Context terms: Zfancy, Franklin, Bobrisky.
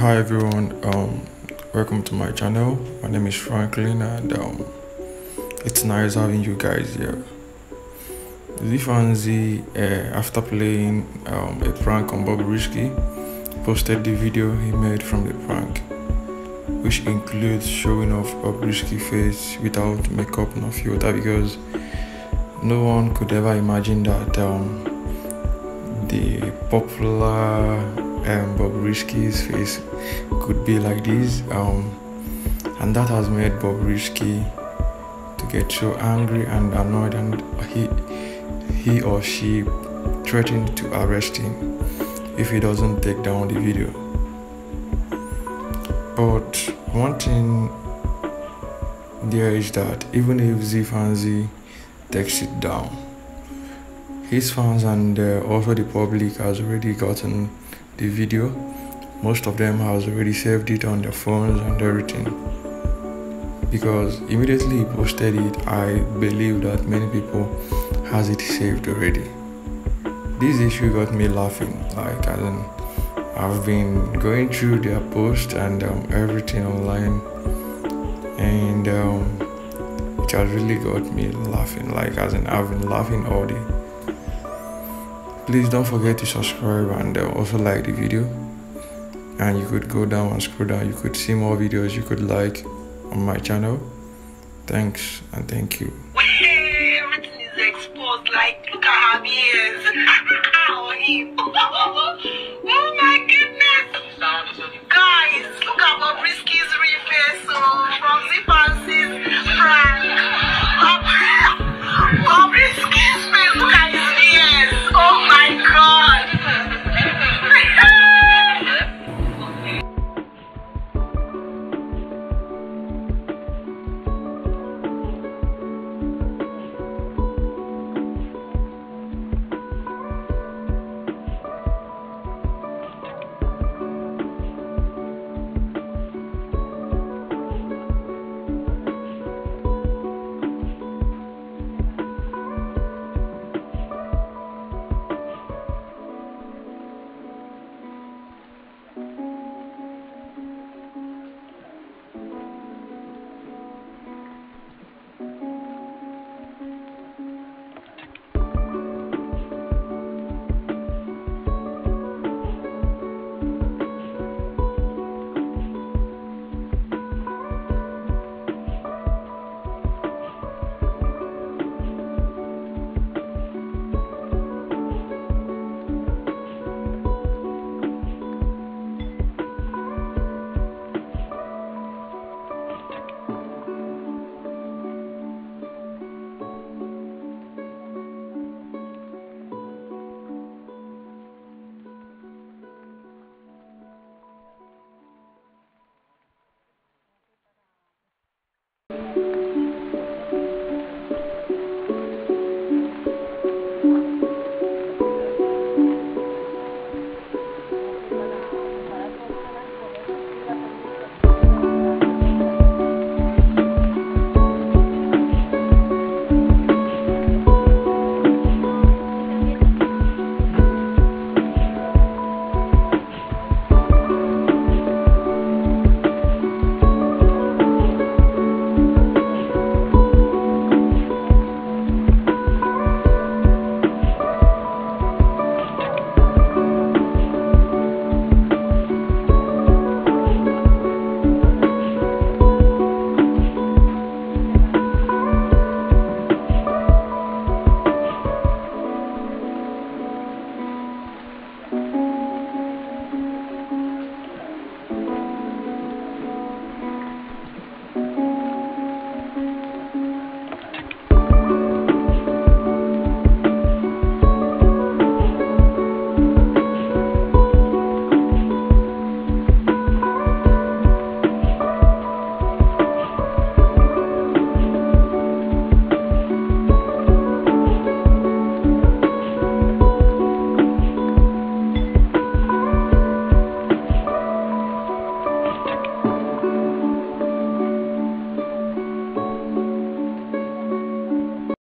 Hi everyone, welcome to my channel. My name is Franklin, and it's nice having you guys here. Zfancy, after playing a prank on Bobrisky, posted the video he made from the prank, which includes showing off Bobrisky's face without makeup and filter, because no one could ever imagine that the popular Bobrisky's face could be like this, and that has made Bobrisky to get so angry and annoyed, and he or she threatened to arrest him if he doesn't take down the video. But one thing there is that even if Zfancy takes it down, his fans and also the public has already gotten the video. Most of them has already saved it on their phones and everything, because immediately he posted it, I believe that many people has it saved already. This issue got me laughing, like I've been going through their post and everything online, and it has really got me laughing, like I've been laughing all day. Please don't forget to subscribe and also like the video, and you could go down and scroll down, you could see more videos you could like on my channel. Thanks and thank you. Hey, everything is exposed, like look at her ears. Oh my goodness, guys, look at Bobrisky's real face from Zfancy's prank. Bobrisky's face, look at his ears. Oh my god.